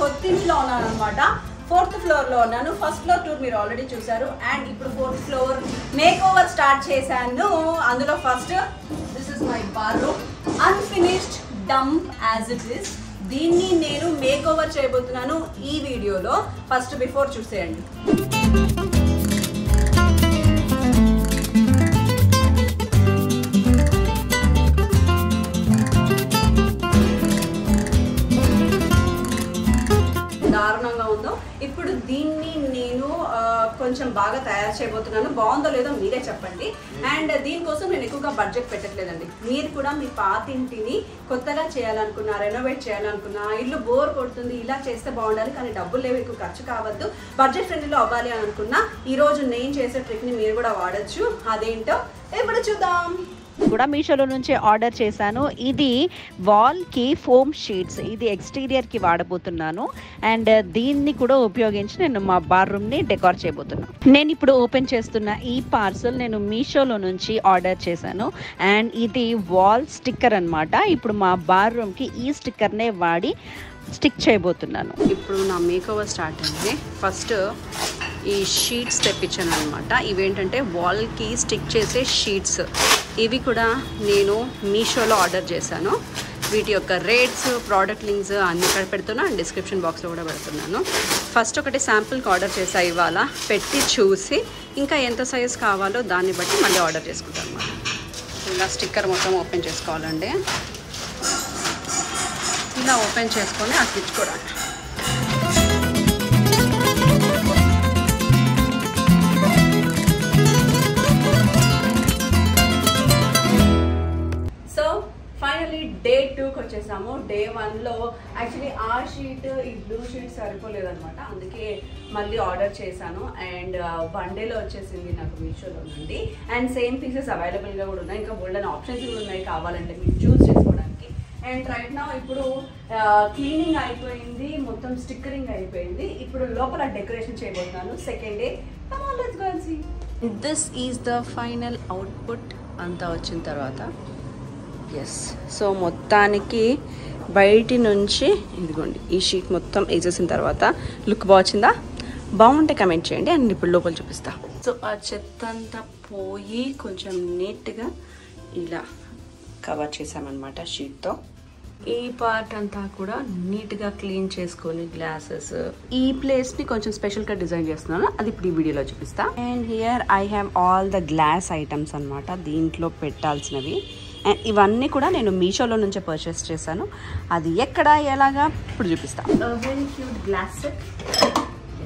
కొత్తిమిలో ఉన్నాను అన్నమాట. ఫోర్త్ ఫ్లోర్లో ఉన్నాను. ఫస్ట్ ఫ్లోర్ టూర్ మీరు ఆల్రెడీ చూసారు అండ్ ఇప్పుడు fourth floor makeover start చేశాను. అందులో first this is my bar room, unfinished dump as it is. దీన్ని నేను మేక్ ఓవర్ చేయబోతున్నాను ఈ వీడియోలో. ఫస్ట్ బిఫోర్ చూసేయండి. దారుణంగా ఉందో ఇప్పుడు దీన్ని నేను కొంచెం బాగా తయారు చేయబోతున్నాను. బాగుందో లేదో మీరే చెప్పండి. అండ్ దీనికోసం నేను ఎక్కువగా బడ్జెట్ పెట్టట్లేదండి. మీరు కూడా మీ పాతింటిని కొత్తగా చేయాలనుకున్నా, రెనోవేట్ చేయాలనుకున్నా, ఇల్లు బోర్ కొడుతుంది ఇలా చేస్తే బాగుండాలి కానీ డబ్బులు లేవు, ఎక్కువ ఖర్చు కావద్దు, బడ్జెట్ ఫ్రెండ్లీలో అవ్వాలి అని అనుకున్నా ఈరోజు నేను చేసే ట్రిక్ని మీరు కూడా వాడచ్చు. అదేంటో ఇప్పుడు చూద్దాం. కూడా మీషోలో నుంచి ఆర్డర్ చేశాను. ఇది వాల్కి ఫోమ్ షీట్స్, ఇది ఎక్స్టీరియర్కి వాడబోతున్నాను అండ్ దీన్ని కూడా ఉపయోగించి నేను మా బార్ రూమ్ని డెకార్ చేయబోతున్నాను. నేను ఇప్పుడు ఓపెన్ చేస్తున్న ఈ పార్సల్ నేను మీషోలో నుంచి ఆర్డర్ చేశాను అండ్ ఇది వాల్ స్టిక్కర్ అనమాట. ఇప్పుడు మా బార్ రూమ్కి ఈ స్టిక్కర్నే వాడి స్టిక్ చేయబోతున్నాను. ఇప్పుడు నా మేకోవర్ స్టార్ట్ అయింది. ఫస్ట్ ఈ షీట్స్ తెప్పించాను అనమాట. ఇవేంటంటే వాల్కి స్టిక్ చేసే షీట్స్. ఇవి కూడా నేను మీషోలో ఆర్డర్ చేశాను. వీటి యొక్క రేట్స్, ప్రోడక్ట్ లింక్స్ అన్నీ ఇక్కడ పెడుతున్నా అండ్ డిస్క్రిప్షన్ బాక్స్లో కూడా పెడుతున్నాను. ఫస్ట్ ఒకటి శాంపుల్కి ఆర్డర్ చేసా. ఇవాళ పెట్టి చూసి ఇంకా ఎంత సైజ్ కావాలో దాన్ని బట్టి మళ్ళీ ఆర్డర్ చేసుకుంటాను అన్నమాట. ఇలా స్టిక్కర్ మొత్తం ఓపెన్ చేసుకోవాలండి. ఇలా ఓపెన్ చేసుకొని అతికించుకోవడానికి డే 2కి వచ్చేసాము. డే 1లో యాక్చువల్లీ ఆ షీట్, ఈ బ్లూ షీట్ సరిపోలేదు అనమాట. అందుకే మళ్ళీ ఆర్డర్ చేశాను అండ్ వన్ డేలో వచ్చేసింది నాకు మీషోలో నుండి. అండ్ సేమ్ పీసెస్ అవైలబుల్గా కూడా ఉన్నాయి. ఇంకా బోల్డెన్ ఆప్షన్స్ కూడా ఉన్నాయి కావాలంటే మీరు చూస్ చేసుకోవడానికి. అండ్ రైట్ నా ఇప్పుడు క్లీనింగ్ అయిపోయింది, మొత్తం స్టిక్కరింగ్ అయిపోయింది. ఇప్పుడు లోపల డెకరేషన్ చేయబోతున్నాను second day. Come on let's go and see. This is the final output అంతా వచ్చిన తర్వాత. ఎస్, సో మొత్తానికి బయటి నుంచి ఇదిగోండి ఈ షీట్ మొత్తం వేసేసిన తర్వాత లుక్ బాగుందా? బాగుంటే కమెంట్ చేయండి అండ్ ఇప్పుడు లోపల చూపిస్తా. సో ఆ చెత్త అంతా పోయి కొంచెం నీట్గా ఇలా కవర్ చేసామన్నమాట షీట్తో. ఈ పార్ట్ అంతా కూడా నీట్గా క్లీన్ చేసుకొని గ్లాసెస్ ఈ ప్లేస్ని కొంచెం స్పెషల్గా డిజైన్ చేస్తున్నాను. అది ఇప్పుడు ఈ వీడియోలో చూపిస్తా. And here I have all the glass items అనమాట, దీంట్లో పెట్టాల్సినవి. అండ్ ఇవన్నీ కూడా నేను మీషోలో నుంచే పర్చేస్ చేశాను. అది ఎక్కడ ఎలాగా ఇప్పుడు చూపిస్తాను. Very cute glass set.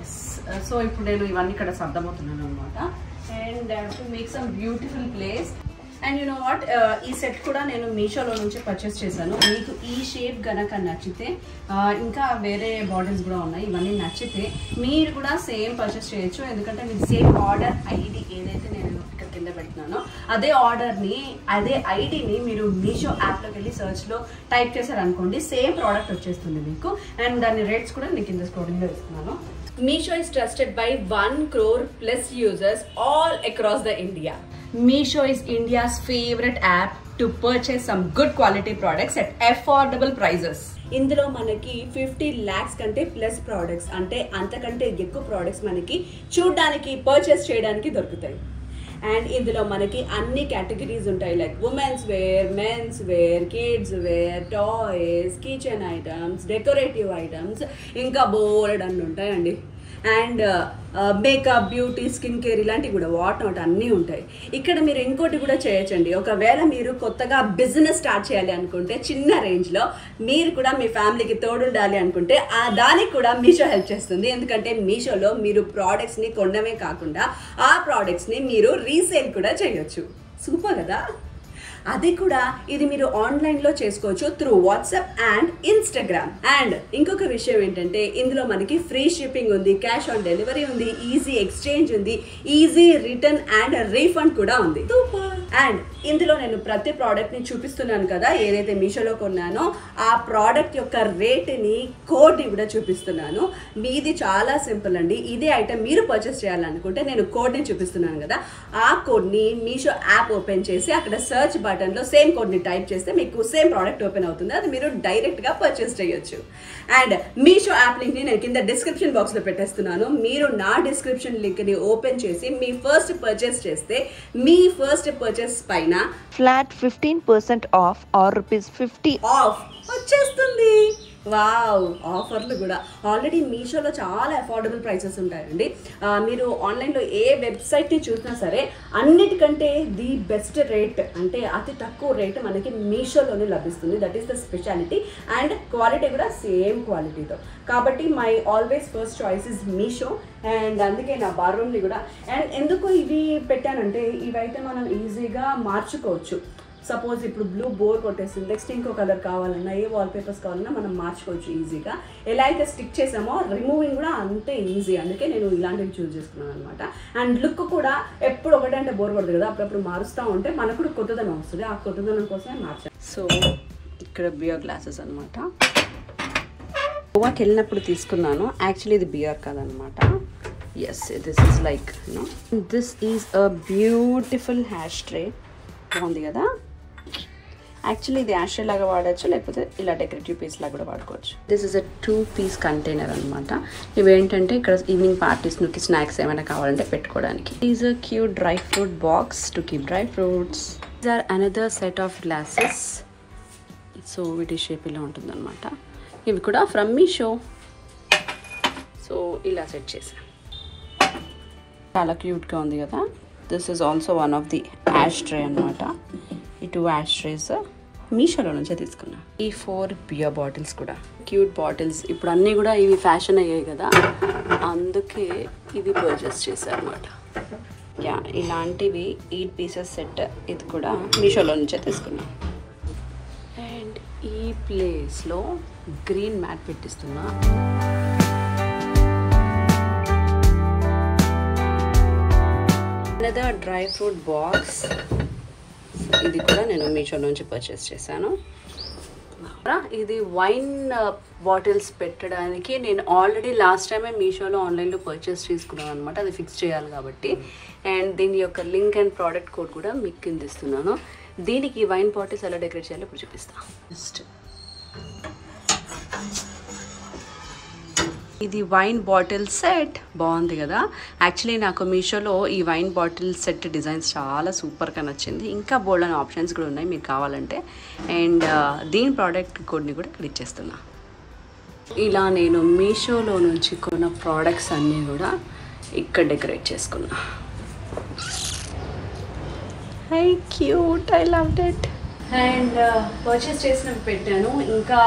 Yes, so ఇప్పుడు నేను ఇవన్నీ ఇక్కడ సర్దమవుతున్నాను అనమాట. And to make some beautiful place. And you know what, ఈ సెట్ కూడా నేను మీషోలో నుంచి పర్చేస్ చేశాను. మీకు ఈ షేప్ గనక నచ్చితే, ఇంకా వేరే బాటిల్స్ కూడా ఉన్నాయి, ఇవన్నీ నచ్చితే మీరు కూడా సేమ్ పర్చేస్ చేయొచ్చు. ఎందుకంటే మీకు సేమ్ ఆర్డర్ ఐడి ఏదైతే నేను ఇక్కడ కింద పెడుతున్నానో అదే ఆర్డర్ని, అదే ఐడిని మీరు మీషో యాప్లోకి వెళ్ళి సర్చ్లో టైప్ చేశారనుకోండి సేమ్ ప్రోడక్ట్ వచ్చేస్తుంది మీకు. అండ్ దాని రేట్స్ కూడా నేను కింద స్క్రోలింగ్లో ఇస్తున్నాను. Meesho is trusted by 1 crore plus users all across the India. Meesho is India's favorite app to purchase some good quality products at affordable prices. ఇందులో మనకి 50 lakhs కంటే ప్లస్ ప్రోడక్ట్స్, అంటే అంతకంటే ఎక్కువ ప్రోడక్ట్స్ మనకి చూడడానికి, పర్చేస్ చేయడానికి దొరుకుతాయి. అండ్ ఇందులో మనకి అన్ని కేటగిరీస్ ఉంటాయి. Like women's wear, men's wear, kids wear, toys, kitchen items, decorative items, ఇంకా బోల్డ్ అన్నీ ఉంటాయండి. And makeup, beauty, skin care ఇలాంటివి కూడా, వాట్ నాట్ అన్నీ ఉంటాయి. ఇక్కడ మీరు ఇంకోటి కూడా చేయొచ్చండి. ఒకవేళ మీరు కొత్తగా బిజినెస్ స్టార్ట్ చేయాలి అనుకుంటే చిన్న రేంజ్లో, మీరు కూడా మీ ఫ్యామిలీకి తోడుండాలి అనుకుంటే ఆ దానికి కూడా మీషో హెల్ప్ చేస్తుంది. ఎందుకంటే మీషోలో మీరు ప్రోడక్ట్స్ని కొనడమే కాకుండా ఆ ప్రోడక్ట్స్ని మీరు రీసేల్ కూడా చేయొచ్చు. సూపర్ కదా? అది కూడా ఇది మీరు ఆన్లైన్లో చేసుకోవచ్చు through WhatsApp and Instagram. And ఇంకొక విషయం ఏంటంటే ఇందులో మనకి ఫ్రీ షిప్పింగ్ ఉంది, క్యాష్ ఆన్ డెలివరీ ఉంది, ఈజీ ఎక్స్చేంజ్ ఉంది, ఈజీ రిటర్న్ అండ్ రీఫండ్ కూడా ఉంది. అండ్ ఇందులో నేను ప్రతి ప్రోడక్ట్ని చూపిస్తున్నాను కదా, ఏదైతే మీషోలో కొన్నానో ఆ ప్రోడక్ట్ యొక్క రేట్ని, కోడ్ని కూడా చూపిస్తున్నాను. మీది చాలా సింపుల్ అండి. ఇదే ఐటమ్ మీరు పర్చేస్ చేయాలనుకుంటే నేను కోడ్ని చూపిస్తున్నాను కదా, ఆ కోడ్ని మీషో యాప్ ఓపెన్ చేసి అక్కడ search button lo same code ni type cheste meeku same product open avutundi adi meeru direct ga purchase cheyochu and Meesho app link ni nenu kinda description box lo pettestunanu meeru na description link ni open chesi mee first purchase cheste mee first purchase paina flat 15% off or ₹50 off vachestundi. Wow ఆఫర్లు కూడా already మీషోలో చాలా affordable prices ఉంటాయండి. మీరు ఆన్లైన్లో ఏ వెబ్సైట్ని చూసినా సరే అన్నిటికంటే ది బెస్ట్ రేట్ అంటే అతి తక్కువ రేట్ మనకి మీషోలోనే లభిస్తుంది. That is the speciality and quality కూడా సేమ్ క్వాలిటీతో. కాబట్టి my always first choice is Meesho and అందుకే నా బార్రూమ్ని కూడా అండ్ ఎందుకు ఇవి పెట్టానంటే ఇవైతే మనం ఈజీగా మార్చుకోవచ్చు. సపోజ్ ఇప్పుడు బ్లూ బోర్ కొట్టేస్తుంది, నెక్స్ట్ ఇంకో కలర్ కావాలన్నా ఏ వాల్పేపర్స్ కావాలన్నా మనం మార్చుకోవచ్చు ఈజీగా. ఎలా అయితే స్టిక్ చేసామో రిమూవింగ్ కూడా అంతే ఈజీ. అందుకే నేను ఇలాంటివి చూస్ చేసుకున్నాను అనమాట. అండ్ లుక్ కూడా ఎప్పుడు ఒకటంటే బోర్ కొడదు కదా, అప్పుడప్పుడు మారుస్తూ ఉంటే మనకు కూడా కొత్తదనం వస్తుంది. ఆ కొత్తదనం కోసమే మార్చాను. సో ఇక్కడ బియర్ గ్లాసెస్ అనమాట, గోవాకి వెళ్ళినప్పుడు తీసుకున్నాను. యాక్చువల్లీ ఇది బియర్ కాదనమాట. Yes this is like no this is a beautiful ashtray. బాగుంది కదా. యాక్చువల్లీ ఇది యాష్ లాగా వాడచ్చు, లేకపోతే ఇలా డెకరేటివ్ పీస్ లాగా కూడా వాడుకోవచ్చు. This is a 2-piece container అనమాట. ఇవేంటంటే ఇక్కడ ఈవినింగ్ పార్టీస్ నుంచి స్నాక్స్ ఏమైనా కావాలంటే పెట్టుకోవడానికి. Is a cute dry fruit box to keep dry fruits. These are another set of glasses. So వీటి షేప్ ఇలా ఉంటుందన్నమాట. ఇవి కూడా ఫ్రమ్ మీషో. సో ఇలా సెట్ చేసాను, చాలా క్యూట్గా ఉంది కదా. This is also one of the ashtray అనమాట. ఈ 2 ash trays మీషోలో నుంచే తీసుకున్నా. ఈ 4 beer bottles కూడా క్యూట్ బాటిల్స్. ఇప్పుడు అన్నీ కూడా ఇవి ఫ్యాషన్ అయ్యాయి కదా, అందుకే ఇది పర్చేస్ చేశాను అనమాట. యా ఇలాంటివి 8 pieces సెట్, ఇది కూడా మీషోలో నుంచే తీసుకున్నా. అండ్ ఈ ప్లేస్లో గ్రీన్ మ్యాట్ పెట్టిస్తున్నా. అనదర్ డ్రై ఫ్రూట్ బాక్స్, ఇది కూడా నేను మీషో నుంచి పర్చేస్ చేశాను. ఇది వైన్ బాటిల్స్ పెట్టడానికి నేను ఆల్రెడీ లాస్ట్ టైమే మీషోలో ఆన్లైన్లో పర్చేస్ చేసుకున్నాను అనమాట. అది ఫిక్స్ చేయాలి కాబట్టి. అండ్ దీని యొక్క లింక్ అండ్ ప్రోడక్ట్ కోడ్ కూడా మీకు కింద ఇస్తున్నాను. దీనికి వైన్ బాటిల్స్ ఎలా డెకరేట్ చేయాలో ఇప్పుడు చూపిస్తాను. జస్ట్ ఇది వైన్ బాటిల్ సెట్, బాగుంది కదా. యాక్చువల్లీ నాకు మీషోలో ఈ వైన్ బాటిల్ సెట్ డిజైన్స్ చాలా సూపర్గా నచ్చింది. ఇంకా బోల్డ్ అనే ఆప్షన్స్ కూడా ఉన్నాయి మీకు కావాలంటే. అండ్ దీని ప్రోడక్ట్ కోడ్ని కూడా ఇక్కడ ఇచ్చేస్తున్నా. ఇలా నేను మీషోలో నుంచి కొన్న ప్రోడక్ట్స్ అన్నీ కూడా ఇక్కడ డెకరేట్ చేసుకున్నా. Hi cute, I loved it. And purchase చేసినవి పెట్టాను, ఇంకా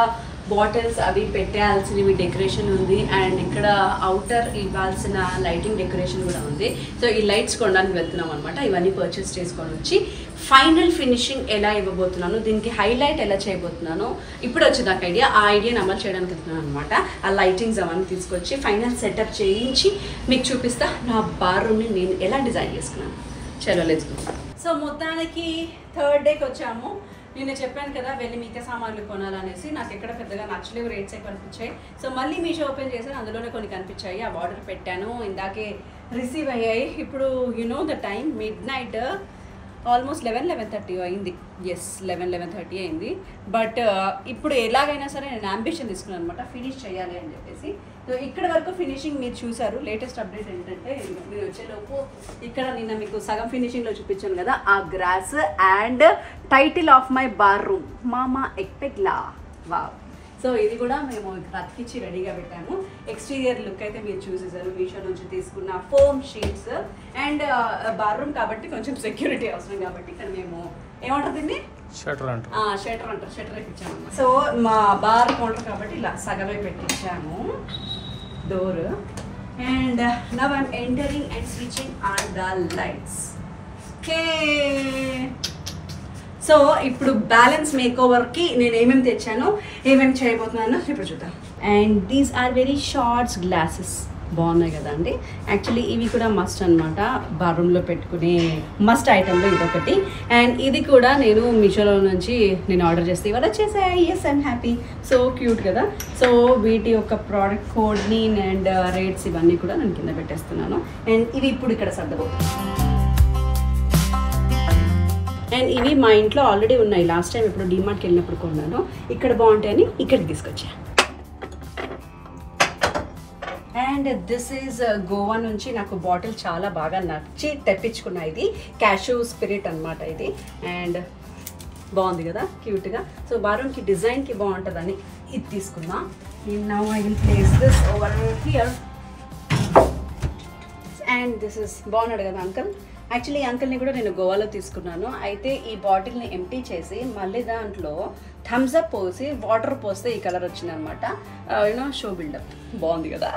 బాటిల్స్ అవి పెట్టేయాల్సినవి డెకరేషన్ ఉంది. అండ్ ఇక్కడ అవుటర్ ఇవ్వాల్సిన లైటింగ్ డెకరేషన్ కూడా ఉంది. సో ఈ లైట్స్ కొనడానికి వెళ్తున్నాం అనమాట. ఇవన్నీ పర్చేస్ చేసుకొని వచ్చి ఫైనల్ ఫినిషింగ్ ఎలా ఇవ్వబోతున్నాను, దీనికి హైలైట్ ఎలా చేయబోతున్నాను, ఇప్పుడు వచ్చి నాకు ఐడియా, ఆ ఐడియాని అమలు చేయడానికి వెళ్తున్నాను అనమాట. ఆ లైటింగ్స్ అవన్నీ తీసుకొచ్చి ఫైనల్ సెటప్ చేయించి మీకు చూపిస్తా నా బార్ రూమ్ని నేను ఎలా డిజైన్ చేసుకున్నాను. చలో లెట్స్ గో. సో మొత్తానికి 3rd dayకి వచ్చాము. నేను చెప్పాను కదా వెళ్ళి మిగతా సామాన్లు కొనాలనేసి. నాకు ఎక్కడ పెద్దగా నచ్చలేవు రేట్స్ అవి కనిపించాయి. సో మళ్ళీ మీషో ఓపెన్ చేశాను, అందులోనే కొన్ని కనిపించాయి. అవి ఆర్డర్ పెట్టాను, ఇందాకే రిసీవ్ అయ్యాయి. ఇప్పుడు you know the time, midnight almost 11-11:30 అయింది. ఎస్ 11-11:30 అయింది. బట్ ఇప్పుడు ఎలాగైనా సరే నేను అంబిషన్ తీసుకున్నాను అనమాట, ఫినిష్ చేయాలి అని చెప్పేసి. సో ఇక్కడ వరకు ఫినిషింగ్ మీరు చూసారు. లేటెస్ట్ అప్డేట్ ఏంటంటే మీరు వచ్చేలోపు ఇక్కడ నిన్న మీకు సగం ఫినిషింగ్లో చూపించాను కదా ఆ grass. And title of my bar room మామా ఎక్పెక్లా. వావ్. సో ఇది కూడా మేము అతికిచ్చి రెడీగా పెట్టాము. ఎక్స్టీరియర్ లుక్ అయితే మీరు చూసేసారు, మీషో నుంచి తీసుకున్న ఫోమ్ షీట్స్. అండ్ బార్రూమ్ కాబట్టి కొంచెం సెక్యూరిటీ అవసరం కాబట్టి ఇక్కడ మేము ఏమంటుందండి షటర్ పెట్టించాము. సో మా బార్ కౌంటర్ కాబట్టి ఇలా సగమే పెట్టించాము door. And now I'm entering and switching on the lights. Okay so ఇప్పుడు బ్యాలెన్స్ మేకోవర్కి నేను ఏమేమి తెచ్చాను, ఏమేమి చేయబోతున్నాను ఇప్పుడు చూద్దాం. And these are very shots glasses, బాగున్నాయి కదా అండి. యాక్చువల్లీ ఇవి కూడా మస్ట్ అనమాట, బార్రూమ్లో పెట్టుకునే మస్ట్ ఐటెంలో ఇదొకటి. అండ్ ఇది కూడా నేను మీషోలో నుంచి నేను ఆర్డర్ చేస్తే ఇవాళ వచ్చేసాయి. Yes I'm happy. So cute కదా. సో వీటి యొక్క ప్రోడక్ట్ కోడ్ని అండ్ రేట్స్ ఇవన్నీ కూడా నేను కింద పెట్టేస్తున్నాను. అండ్ ఇవి ఇప్పుడు ఇక్కడ సర్దబోతున్నాను. And ivi ma intlo already unnai. Last time eppudu D-Mart ki vellinappudu konnaanu. Ikkada baaguntayani ikkada teesukochcha. And this is Goa nunchi naku bottle chaala baga nachi teppichukunna idi cashew spirit anamata idi and baagundi kada cute ga. So barum ki design ki baaguntadani idi teesukunda. Now I will place this over here. And this is baagundadu kada uncle. Actually uncle ni kuda nenu Goa lo teeskunnanu. Aithe ee bottle ni empty chesi malli dantlo thumbs up posi water posthe ee color ochindi anamata. You know show build up. Baagundi kada.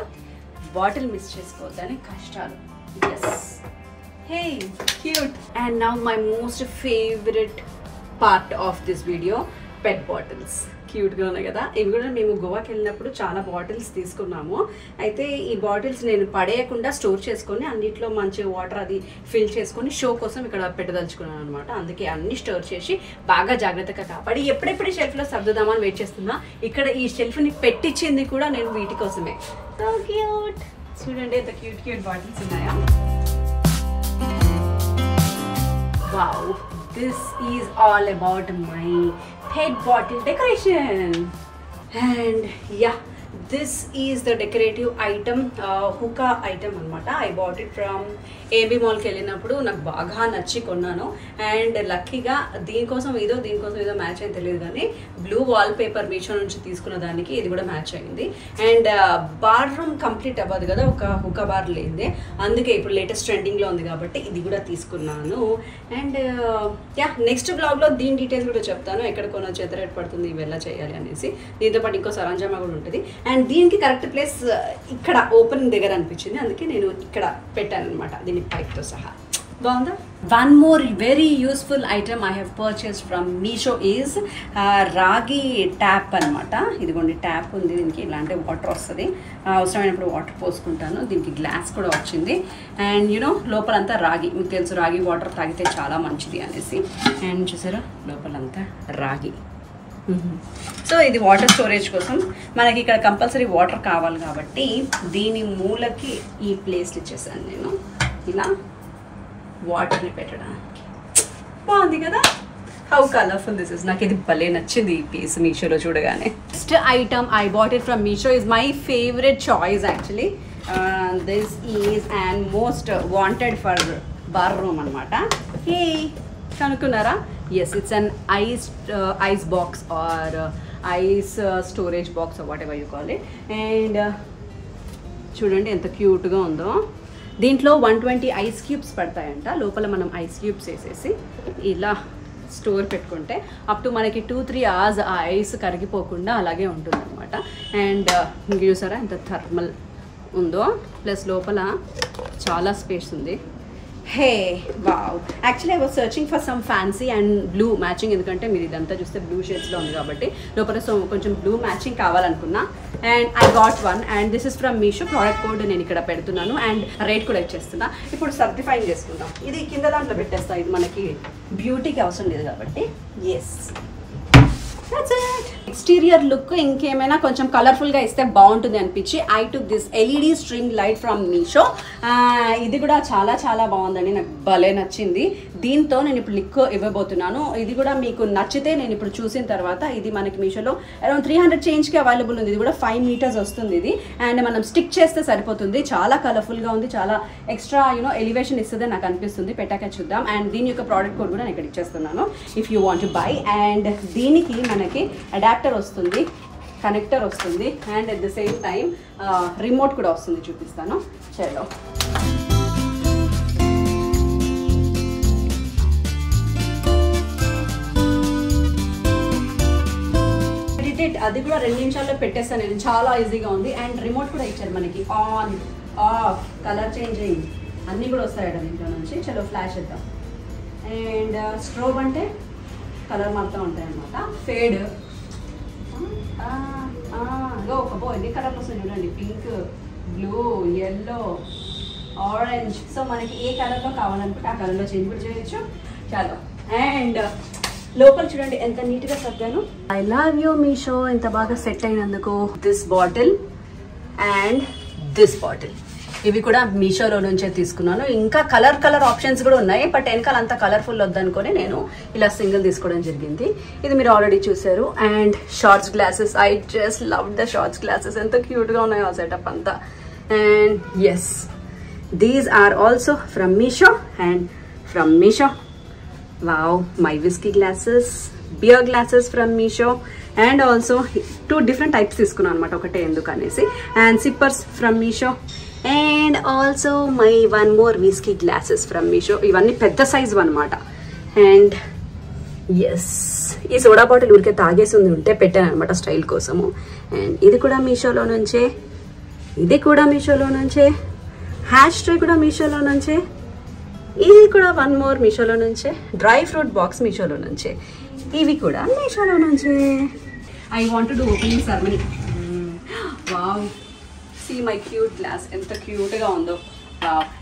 Bottle miss chesukoddani kashtalu. Yes. Hey, cute. And now my most favorite part of this video, pet bottles. Cute ga unnayi kada. Ivi kuda memu Goa ki vellinappudu chaala bottles teeskunnamu. Aithe ee bottles nenu padeyakunda store cheskoni annitlo manchi water adi fill cheskoni show kosam ikkada pettadalchukunnanu anamata. Anduke anni store chesi baga jagrataga kaapadi eppudeppudi shelf lo sabdadamani wait chestunna. Ikkada ee shelf ni pettichindi kuda nenu veeti kosame. So cute. Chudandi the cute cute bottles unnaya. Wow. This is all about my pet bottle decoration. And yeah, this is the decorative item, hookah item anamata. I bought it from AB mall ki vellinappudu naku baga nachi konnanu. And lucky ga deen kosam edo match ayindi telledu gaani blue wallpaper meesho nunchi teeskunna daniki idi kuda match ayindi. And bar room complete avadu kada oka hookah bar lende anduke ippudu latest trending lo undi kabatti idi kuda teeskunnanu. And yeah, next vlog lo deen details kuda cheptanu ekkada kono cheta rate padutundi ivella cheyali anesi deento patti inko saranjama kuda untadi. And దీనికి correct place ఇక్కడ open దగ్గర అనిపించింది, అందుకే నేను ఇక్కడ పెట్టాను అనమాట దీని పైప్తో సహా. బాగుందా? One more very useful item I have purchased from Meesho is రాగి ట్యాప్ అనమాట. ఇదిగోండి ట్యాప్ ఉంది, దీనికి ఇలాంటి వాటర్ వస్తుంది, అవసరమైనప్పుడు వాటర్ పోసుకుంటాను. దీనికి గ్లాస్ కూడా వచ్చింది. అండ్ యూనో లోపలంతా రాగి, మీకు తెలుసు రాగి వాటర్ తాగితే చాలా మంచిది అనేసి. అండ్ చూసారా లోపలంతా రాగి. సో ఇది వాటర్ స్టోరేజ్ కోసం మనకి ఇక్కడ కంపల్సరీ వాటర్ కావాలి కాబట్టి దీని మూలకి ఈ ప్లేస్ ఇచ్చేసాను నేను ఇలా వాటర్ని పెట్టడానికి. బాగుంది కదా? How colourful this is. నాకు ఇది భలే నచ్చింది ఈ పీస్ మీషోలో చూడగానే. Next item I bought it from Meesho is my favourite choice actually. This is and most wanted for bar room అనమాట. హే కనుక్కున్నారా? Yes, it's an ice box or ice storage box or whatever you call it. And చూడండి ఎంత క్యూట్గా ఉందో. దీంట్లో 120 ice cubes పడతాయంట. లోపల మనం ice cubes వేసేసి ఇలా స్టోర్ పెట్టుకుంటే అప్ టు మనకి 2-3 hours ఆ ఐస్ కరిగిపోకుండా అలాగే ఉంటుంది అనమాట. అండ్ చూసారా ఎంత థర్మల్ ఉందో, ప్లస్ లోపల చాలా స్పేస్ ఉంది. Hey, wow. Actually I was searching for some fancy and blue matching endukante meer idantha chuste blue shades lo undi kabatti lopara so koncham blue matching kaval anukunna. And I got one and this is from Meesho. Product code nenu ikkada pedutunnanu and rate kuda ichchestuna. Ippudu certifying cheskundam. Idi kinda dantlo pettesta, idi manaki beauty ki avasaram ledhu kabatti. Yes, that's it. Exterior look ఇంకేమైనా కొంచెం కలర్ఫుల్గా ఇస్తే బాగుంటుంది అనిపించి I took this LED string light from Meesho. ఇది కూడా చాలా చాలా బాగుందండి, నాకు భలే నచ్చింది. దీంతో నేను ఇప్పుడు లిక్ ఇవ్వబోతున్నాను. ఇది కూడా మీకు నచ్చితే నేను ఇప్పుడు చూసిన తర్వాత ఇది మనకి మీషోలో అరౌండ్ 300 చేంజ్కి అవైలబుల్ ఉంది. ఇది కూడా 5 meters వస్తుంది ఇది. అండ్ మనం స్టిక్ చేస్తే సరిపోతుంది. చాలా కలర్ఫుల్గా ఉంది, చాలా ఎక్స్ట్రా యూనో ఎలివేషన్ ఇస్తుందని నాకు అనిపిస్తుంది. పెట్టాక చూద్దాం. అండ్ దీని యొక్క ప్రోడక్ట్ కోడ్ కూడా నేను ఇక్కడ ఇచ్చేస్తున్నాను if you want to buy. And దీనికి మనకి అడాప్ట్ వస్తుంది, కనెక్టర్ వస్తుంది, and at the same time remote కూడా వస్తుంది. చూపిస్తాను చలో. అది కూడా 2 నిమిషాల్లో పెట్టేస్తాను నేను, చాలా ఈజీగా ఉంది. అండ్ రిమోట్ కూడా ఇచ్చారు మనకి, ఆన్ ఆఫ్ కలర్ చేంజింగ్ అన్నీ కూడా వస్తాయట దీంట్లో నుంచి. చలో ఫ్లాష్ ఇద్దాం. అండ్ స్ట్రోబ్ అంటే కలర్ మాత్రం ఉంటాయి అన్నమాట. ఫేడ్ ఒకబో ఎన్ని కలర్లు వస్తాయి చూడండి, pink, blue, yellow, orange. So మనకి ఏ కలర్లో కావాలనుకుంటే ఆ కలర్లో చేంజ్ కూడా చేయొచ్చు. చాలా. అండ్ లోపల చూడండి ఎంత నీట్గా సర్దాను. ఐ లవ్ యూ మీషో ఇంత బాగా సెట్ అయినందుకు. This bottle and this bottle ఇవి కూడా మీషో లో నుంచే తీసుకున్నాను. ఇంకా కలర్ కలర్ ఆప్షన్స్ కూడా ఉన్నాయి, బట్ వెనకాల అంత కలర్ఫుల్ వద్దనుకొని నేను ఇలా సింగిల్ తీసుకోవడం జరిగింది. ఇది మీరు ఆల్రెడీ చూసారు. And shots glasses, I just love the shots glasses, ఎంత క్యూట్గా ఉన్నాయో ఆ సెటప్ అంతా. And yes, these are also from Meesho. And from Meesho, wow, my whiskey glasses, beer glasses from Meesho, and also two different types తీసుకున్నా అన్నమాట, ఒకటే ఎందుకు అనేసి. And zippers from Meesho, and also my one more whiskey glasses from Meesho. ఇవన్నీ పెద్ద size అన్నమాట. And yes, ఈ soda bottle ఊరికే తాగేసి ఉంటే పెట్టాను అనమాట స్టైల్ కోసము. అండ్ ఇది కూడా మీషోలో నుంచే, ఇది కూడా మీషోలో నుంచే, హ్యాష్ ట్రే కూడా మీషోలో నుంచే, ఇది కూడా వన్ మోర్ మీషోలో నుంచే, డ్రై ఫ్రూట్ బాక్స్ మీషోలో నుంచే, ఇవి కూడా మీషోలో నుంచే. I want to do opening ceremony. Wow, see my cute glass, ఎంత క్యూట్గా ఉందో.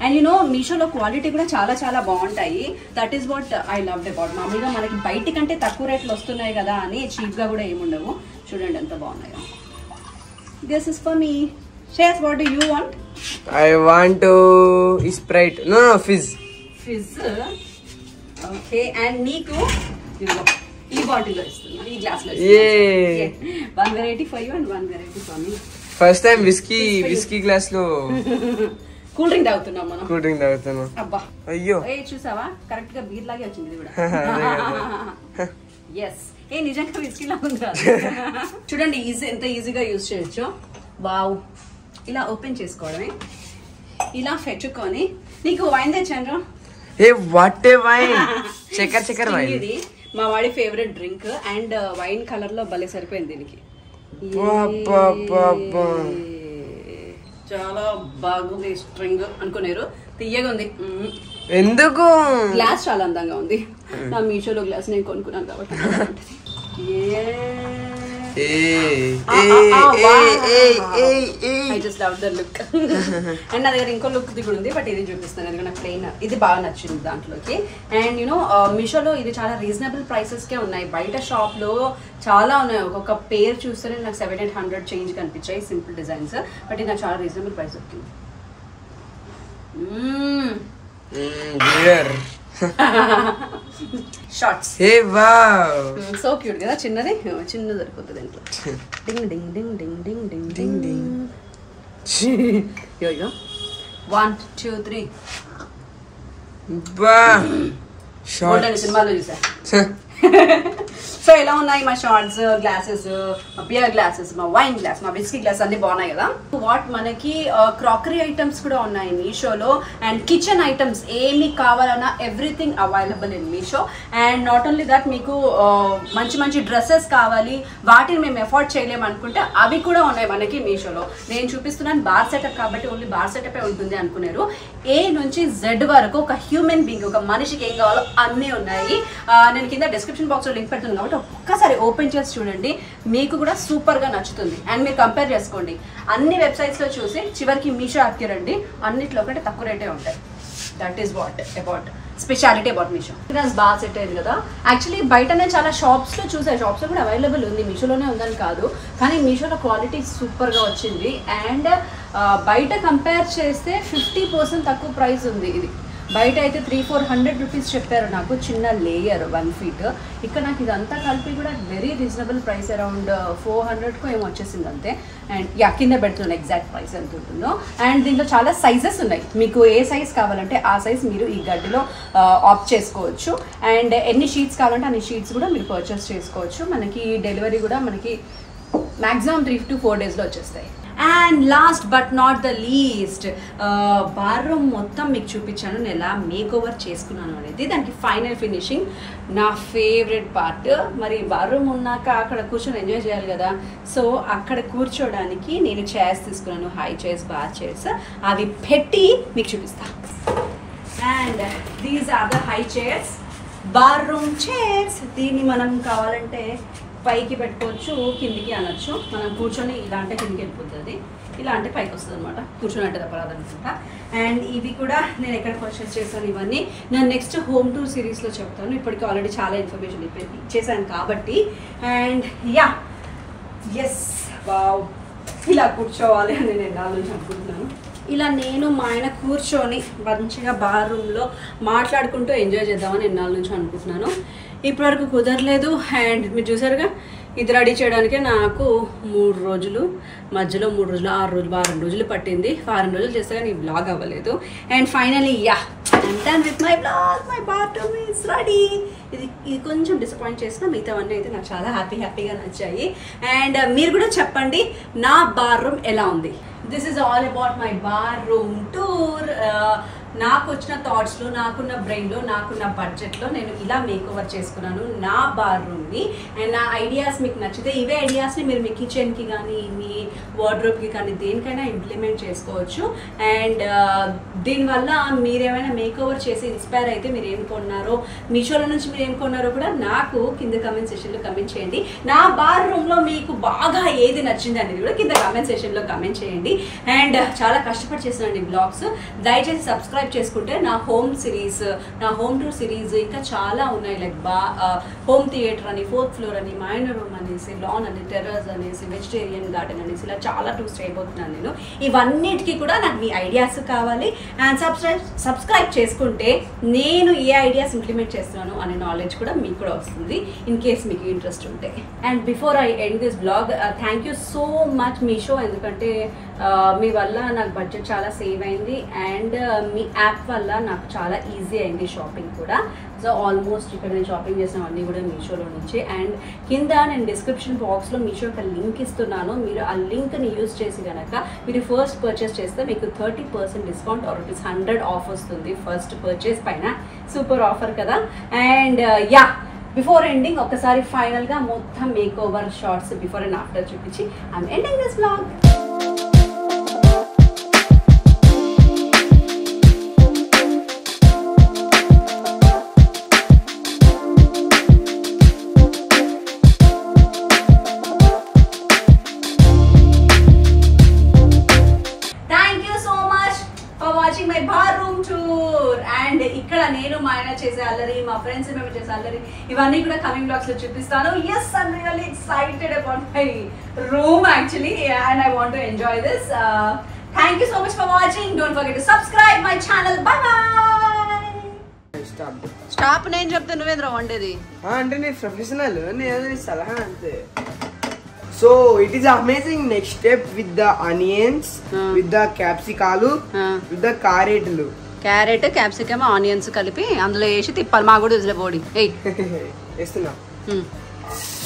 అండ్ యూ నో మీషోలో క్వాలిటీ కూడా చాలా చాలా బాగుంటాయి. That is what I love about. మామూలుగా మనకి బయట కంటే తక్కువ రేట్లు వస్తున్నాయి కదా అని చీప్గా కూడా ఏముండవు. చూడండి ఎంత బాగున్నాయో. This is for me. షేస్, what do you want? I want Sprite. No no, Fizz. Fizz, okay. And నీకు ఈ బాటిల్లో ఇస్తున్నా, ఈ గ్లాస్లో. One variety for you and one variety for me. First time whisky గ్లాస్లో కూల్ డ్రింక్ తాగుతున్నాం మనం. కూల్ డ్రింక్ తాగుతున్నాం. అబ్బా, అయ్యో, ఏ చూసావా, కరెక్ట్ గా బీర్ లాగే వచ్చింది కూడా. ఎస్, ఏ నిజంగా విస్కీ లాగా ఉంది. చూడండి ఈజీ, ఎంత ఈజీగా యూజ్ చేయొచ్చు. వావ్, ఇలా ఓపెన్ చేసుకోవడమే, ఇలా పెట్టుకొని. నీకు వైన్ తెచ్చాను. ఏ వాట్ ఏ వైన్, చెక్కర్ చెక్కర్ వైన్. ఇది మా వాడి favourite drink. And wine colour లో భలే సరిపోయింది దీనికి. చాలా బాగుంది. స్ట్రింగ్ అనుకున్నారు, తీయగా ఉంది. ఎందుకు గ్లాస్ చాలా అందంగా ఉంది. నా మీషోలో గ్లాస్ నేను కొనుక్కున్నాను కాబట్టి. I just loved the look. And నా దగ్గర ఇంకో లుక్ కూడా ఉంది, బట్ ఇది చూపిస్తాను ఎందుకంటే ప్లెయిన్ ఇది బాగా నచ్చింది దాంట్లోకి. అండ్ యూనో మీషోలో ఇది చాలా రీజనబుల్ ప్రైసెస్కే ఉన్నాయి. బయట షాప్లో చాలా ఉన్నాయి. ఒక్కొక్క పేరు చూస్తేనే నాకు 700-800 చేంజ్ కనిపించాయి, సింపుల్ డిజైన్స్. బట్ ఇది నాకు చాలా రీజనబుల్ ప్రైస్ దొరికింది. షార్ట్స్, ఏ వావ్, సో క్యూట్ కదా. చిన్నది చిన్న దొరుకుతుంది ఇంట్లో. డింగ్ డింగ్ డింగ్ డింగ్ డింగ్ డింగ్ డింగ్ డింగ్. యో 1 2 3. బా, షార్ట్ అంటే సినిమాలో చూసా. సో ఎలా ఉన్నాయి మా షార్ట్స్, గ్లాసెస్, బియర్ గ్లాసెస్, మా వైన్ గ్లాస్, మా విస్కీ గ్లాస్ అన్ని బాగున్నాయి కదా. వాట్ మనకి క్రాకరీ ఐటమ్స్ కూడా ఉన్నాయి మీషోలో. అండ్ కిచెన్ ఐటమ్స్ ఏమి కావాలన్నా everything available in Meesho. And not only that, మీకు మంచి మంచి డ్రెస్సెస్ కావాలి, వాటిని మేము ఎఫోర్డ్ చేయలేము అనుకుంటే అవి కూడా ఉన్నాయి మనకి మీషోలో. నేను చూపిస్తున్నాను బార్ సెటప్ కాబట్టి ఓన్లీ బార్ సెటపే ఉంటుంది అనుకున్నారు. ఏ నుంచి జెడ్ వరకు ఒక హ్యూమన్ బీయింగ్, ఒక మనిషికి ఏం కావాలో అన్నీ ఉన్నాయి. నేను కింద డిస్క్రిప్షన్ బాక్స్లో లింక్ పెడుతున్నాను కాబట్టి ఒక్కసారి ఓపెన్ చేసి చూడండి, మీకు కూడా సూపర్గా నచ్చుతుంది. అండ్ మీరు కంపేర్ చేసుకోండి, అన్ని వెబ్సైట్స్లో చూసి చివరికి మీషో యాప్కి రండి, అన్నిట్లో కంటే తక్కువ రేటే ఉంటాయి. That is what about speciality about Meesho. బాగా సెట్ అయింది కదా. యాక్చువల్లీ బయటనే చాలా షాప్స్లో చూసాయి, షాప్స్లో కూడా అవైలబుల్ ఉంది, మీషోలోనే ఉందని కాదు. కానీ మీషోలో క్వాలిటీ సూపర్గా వచ్చింది. అండ్ బయట కంపేర్ చేస్తే 50% తక్కువ ప్రైస్ ఉంది. ఇది బయట అయితే 300-400 రూపీస్ చెప్పారు నాకు, చిన్న లేయర్ 1 ఫీట్. ఇక్కడ నాకు ఇదంతా కలిపి కూడా వెరీ రీజనబుల్ ప్రైస్, అరౌండ్ 400కు ఏమో వచ్చేసింది అంతే. అండ్ యా, కింద పెడుతున్నాను ఎగ్జాక్ట్ ప్రైస్ ఎంత ఉంటుందో. అండ్ దీంట్లో చాలా సైజెస్ ఉన్నాయి, మీకు ఏ సైజ్ కావాలంటే ఆ సైజ్ మీరు ఈ గడ్డిలో ఆప్ట్ చేసుకోవచ్చు. అండ్ ఎన్ని షీట్స్ కావాలంటే అన్ని షీట్స్ కూడా మీరు పర్చేస్ చేసుకోవచ్చు. మనకి డెలివరీ కూడా మనకి మ్యాక్సిమం 3 to 4 డేస్లో వచ్చేస్తాయి. And last but not the least, bar room మొత్తం మీకు చూపించాను నేను ఎలా మేక్ ఓవర్ చేసుకున్నాను అనేది, దానికి ఫైనల్ ఫినిషింగ్ నా ఫేవరెట్ పార్ట్. మరి బార్ రూమ్ ఉన్నాక అక్కడ కూర్చొని ఎంజాయ్ చేయాలి కదా. సో అక్కడ కూర్చోడానికి నేను చైర్స్ తీసుకున్నాను, హై చైర్స్, బార్ చైర్స్. అవి పెట్టి మీకు చూపిస్తాను. And these are the high chairs, bar room chairs. దీన్ని మనం కావాలంటే పైకి పెట్టుకోవచ్చు, కిందికి అనొచ్చు. మనం కూర్చొని ఇలా అంటే కిందికి వెళ్ళిపోతుంది, ఇలా అంటే పైకి వస్తుంది అనమాట. కూర్చొని అంటే తప్పరాదు అనుకుంటా. అండ్ ఇవి కూడా నేను ఎక్కడ పర్చేస్ చేశాను, ఇవన్నీ నేను నెక్స్ట్ హోమ్ టూర్ సిరీస్లో చెప్తాను. ఇప్పటికీ ఆల్రెడీ చాలా ఇన్ఫర్మేషన్ ఇచ్చేసాను కాబట్టి. అండ్ యా, ఎస్, వావ్, ఇలా కూర్చోవాలి అని నేను ఆలోచించుకుంటున్నాను. ఇలా నేను మా ఆయన కూర్చొని మంచిగా బార్ రూమ్లో మాట్లాడుకుంటూ ఎంజాయ్ చేద్దామని ఎన్నాళ్ళ నుంచి అనుకుంటున్నాను. ఇప్పటివరకు కుదరలేదు. అండ్ మీరు చూసారుగా ఇది రెడీ చేయడానికే నాకు 3 రోజులు, మధ్యలో 3 రోజులు, 6 రోజులు, 6 రోజులు పట్టింది. 6 రోజులు చేస్తే కానీ ఈ బ్లాగ్ అవ్వలేదు. And finally yeah I'm done with my blog. My bar room is ready. ఇది కొంచెం డిసప్పాయింట్ చేసిన మిగతావన్నీ అయితే నాకు చాలా హ్యాపీగా నచ్చాయి. అండ్ మీరు కూడా చెప్పండి నా బార్ రూమ్ ఎలా ఉంది. This is all about my bar room tour. నాకు వచ్చిన థాట్స్లో, నాకున్న బ్రెయిన్లో, నాకున్న బడ్జెట్లో నేను ఇలా మేకోవర్ చేసుకున్నాను నా బార్ రూమ్ని. అండ్ నా ఐడియాస్ మీకు నచ్చితే ఇవే ఐడియాస్ని మీరు మీ కిచెన్కి కానీ, మీ వార్డ్రోబ్కి కానీ దేనికైనా ఇంప్లిమెంట్ చేసుకోవచ్చు. అండ్ దీనివల్ల మీరేమైనా మేకోవర్ చేసి ఇన్స్పైర్ అయితే మీరు ఏం కొన్నారో, మీషోలో నుంచి మీరు ఏం కొన్నారో కూడా నాకు కింద కామెంట్ సెషన్లో కామెంట్ చేయండి. నా బార్ రూమ్లో మీకు బాగా ఏది నచ్చింది అనేది కూడా కింద కామెంట్ సెషన్లో కామెంట్ చేయండి. అండ్ చాలా కష్టపడి చేస్తున్నాను బ్లాగ్స్. దయచేసి సబ్స్క్రైబ్ చేసుకుంటే నా హోమ్ సిరీస్, నా హోమ్ టూర్ సిరీస్ ఇంకా చాలా ఉన్నాయి. లైక్ హోమ్ థియేటర్ అని, 4th ఫ్లోర్ అని, మైనర్ రూమ్ అనేసి, లాన్ అని, టెర్రస్ అనేసి, వెజిటేరియన్ గార్డెన్ అనేసి, ఇలా చాలా టూర్స్ చేయబోతున్నాను నేను. ఇవన్నిటికీ కూడా నాకు మీ ఐడియాస్ కావాలి. అండ్ సబ్స్క్రైబ్ చేసుకుంటే నేను ఏ ఐడియాస్ ఇంప్లిమెంట్ చేస్తున్నాను అనే నాలెడ్జ్ కూడా మీకు కూడా వస్తుంది, ఇన్ కేస్ మీకు ఇంట్రెస్ట్ ఉంటే. And before I end this blog, thank you so much Meesho, ఎందుకంటే మీ వల్ల నాకు బడ్జెట్ చాలా సేవ్ అయింది. అండ్ మీ యాప్ వల్ల నాకు చాలా ఈజీ అయింది షాపింగ్ కూడా. సో ఆల్మోస్ట్ ఇక్కడ నేను షాపింగ్ చేసినవన్నీ కూడా మీషోలో నుంచి. అండ్ కింద నేను డిస్క్రిప్షన్ బాక్స్లో మీషో ఒక లింక్ ఇస్తున్నాను. మీరు ఆ లింక్ని యూజ్ చేసి కనుక మీరు ఫస్ట్ పర్చేస్ చేస్తే మీకు 30% డిస్కౌంట్ ఆర్ ₹100 ఆఫ్ వస్తుంది ఫస్ట్ పర్చేస్ పైన. సూపర్ ఆఫర్ కదా. అండ్ యా బిఫోర్ ఎండింగ్ ఒకసారి ఫైనల్గా మొత్తం makeover shots before and after చూపించి ఐమ్ ఎండింగ్ దిస్ బ్లాగ్. చేసే అల్లరి, మా ఫ్రెండ్స్ మేము చేసే అల్లరి, ఇవన్నీ కూడా కమింగ్ బ్లాగ్స్ లో చూపిస్తాను. yes, I'm really excited about my room actually and I want to enjoy this. Thank you so much for watching. Don't forget to subscribe my channel. Bye bye. Stop నేను చెప్తే నువ్వేంద్ర వండేది అంటే నేను professional, నేను సలహా అంతే. So it is amazing. next step with the onions, with the capsicum, with the carrot. Carrot, capsicum, onions కలిపి అందులో వేసి తిప్పాలి. మా కూడా ఇదిలో బోడి వేస్తున్నా.